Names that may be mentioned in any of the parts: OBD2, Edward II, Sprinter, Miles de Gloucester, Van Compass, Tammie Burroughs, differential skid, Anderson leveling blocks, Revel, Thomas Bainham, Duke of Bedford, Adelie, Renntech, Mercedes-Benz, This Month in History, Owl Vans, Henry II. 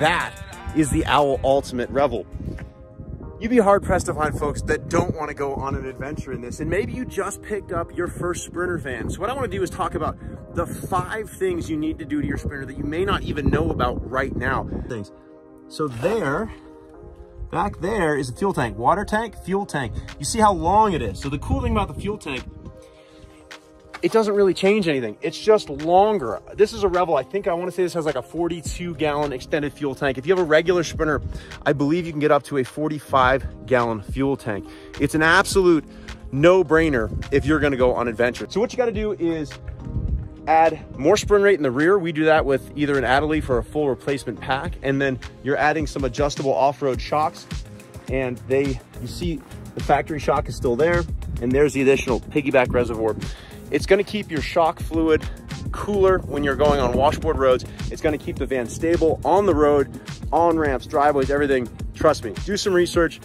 That is the Owl Ultimate Revel. You'd be hard-pressed to find folks that don't want to go on an adventure in this, and maybe you just picked up your first Sprinter van. So what I want to do is talk about the 5 things you need to do to your Sprinter that you may not even know about right now. So there, back there is a fuel tank. Water tank, fuel tank. You see how long it is. So the cool thing about the fuel tank, it doesn't really change anything. It's just longer. This is a Revel. I think I want to say this has like a 42-gallon extended fuel tank. If you have a regular Sprinter, I believe you can get up to a 45-gallon fuel tank. It's an absolute no-brainer if you're going to go on adventure. So what you got to do is add more spring rate in the rear. We do that with either an Adelie for a full replacement pack, and then you're adding some adjustable off-road shocks. And you see the factory shock is still there, and there's the additional piggyback reservoir. It's going to keep your shock fluid cooler when you're going on washboard roads. It's going to keep the van stable on the road, on ramps, driveways, everything. Trust me, do some research.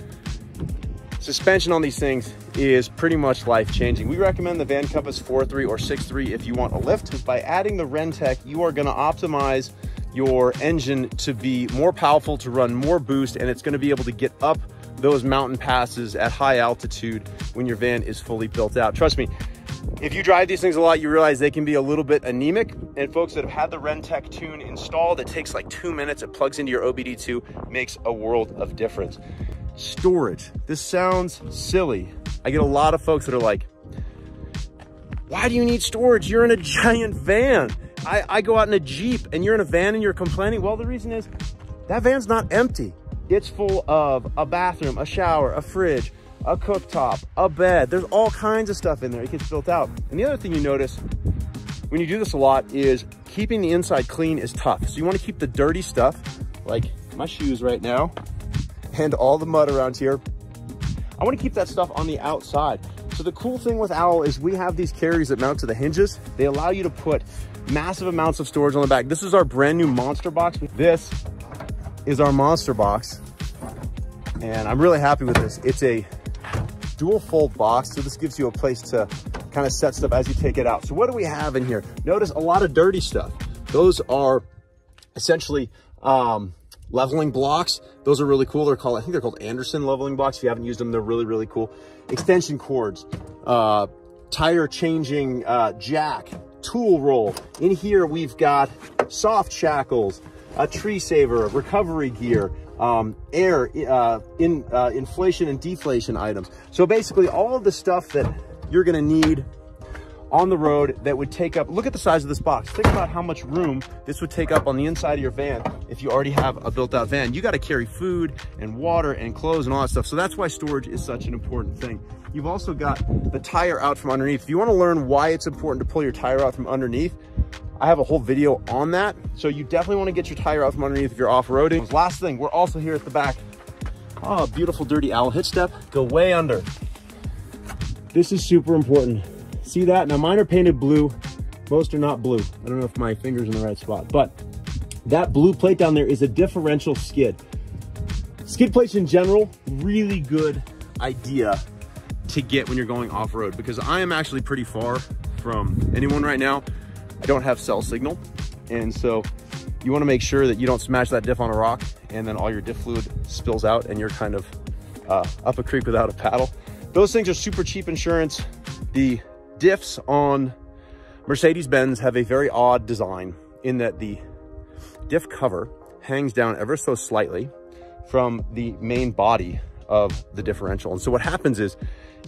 Suspension on these things is pretty much life-changing. We recommend the Van Compass 4.3 or 6.3 if you want a lift. By adding the Renntech, you are going to optimize your engine to be more powerful, to run more boost, and it's going to be able to get up those mountain passes at high altitude when your van is fully built out. Trust me, if you drive these things a lot, you realize they can be a little bit anemic. And folks that have had the Renntech tune installed, it takes like 2 minutes, it plugs into your OBD2, makes a world of difference. Storage. This sounds silly. I get a lot of folks that are like, why do you need storage? You're in a giant van. I go out in a Jeep and you're in a van and you're complaining. Well, the reason is that van's not empty. It's full of a bathroom, a shower, a fridge, a cooktop, a bed. There's all kinds of stuff in there. It gets built out. And the other thing you notice when you do this a lot is keeping the inside clean is tough. So you want to keep the dirty stuff, like my shoes right now, and all the mud around here. I want to keep that stuff on the outside. So the cool thing with Owl is we have these carriers that mount to the hinges. They allow you to put massive amounts of storage on the back. This is our brand new monster box. This is our monster box. And I'm really happy with this. It's a dual fold box. So this gives you a place to kind of set stuff as you take it out. So what do we have in here? Notice a lot of dirty stuff. Those are essentially, leveling blocks. Those are really cool. They're called, I think they're called Anderson leveling blocks. If you haven't used them, they're really, really cool. Extension cords, tire changing jack, tool roll. In here, we've got soft shackles, a tree saver, recovery gear, air, inflation and deflation items. So basically all of the stuff that you're gonna need on the road that would take up, look at the size of this box. Think about how much room this would take up on the inside of your van. If you already have a built out van, you got to carry food and water and clothes and all that stuff. So that's why storage is such an important thing. You've also got the tire out from underneath. If you want to learn why it's important to pull your tire out from underneath, I have a whole video on that. So you definitely want to get your tire out from underneath if you're off-roading. Last thing, we're also here at the back. Oh, beautiful dirty Owl hitch step. Go way under. This is super important. See that? Now mine are painted blue. Most are not blue. I don't know if my finger's in the right spot, but that blue plate down there is a differential skid. Skid plates in general, really good idea to get when you're going off-road, because I am actually pretty far from anyone right now. I don't have cell signal. And so you want to make sure that you don't smash that diff on a rock and then all your diff fluid spills out and you're kind of up a creek without a paddle. Those things are super cheap insurance. The diffs on Mercedes-Benz have a very odd design in that the diff cover hangs down ever so slightly from the main body of the differential. And so what happens is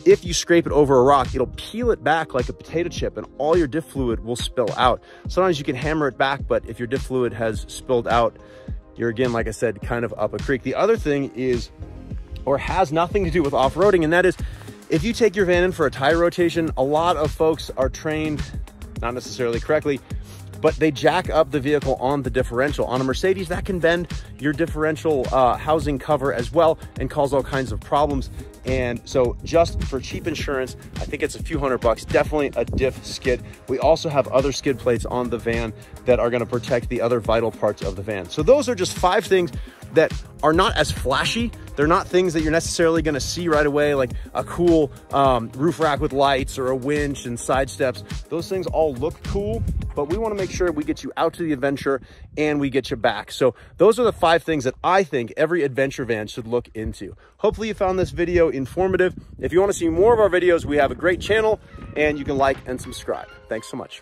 if you scrape it over a rock, it'll peel it back like a potato chip and all your diff fluid will spill out. Sometimes you can hammer it back, but if your diff fluid has spilled out, you're again, like I said, kind of up a creek. The other thing is, or has nothing to do with off-roading, and that is, if you take your van in for a tire rotation, a lot of folks are trained, not necessarily correctly, but they jack up the vehicle on the differential. On a Mercedes, that can bend your differential housing cover as well and cause all kinds of problems. And so just for cheap insurance, I think it's a few $100, definitely a diff skid. We also have other skid plates on the van that are gonna protect the other vital parts of the van. So those are just 5 things that are not as flashy They're not things that you're necessarily going to see right away, like a cool roof rack with lights or a winch and side steps. Those things all look cool, but we want to make sure we get you out to the adventure and we get you back. So those are the 5 things that I think every adventure van should look into. Hopefully you found this video informative. If you want to see more of our videos, we have a great channel, and you can like and subscribe. Thanks so much.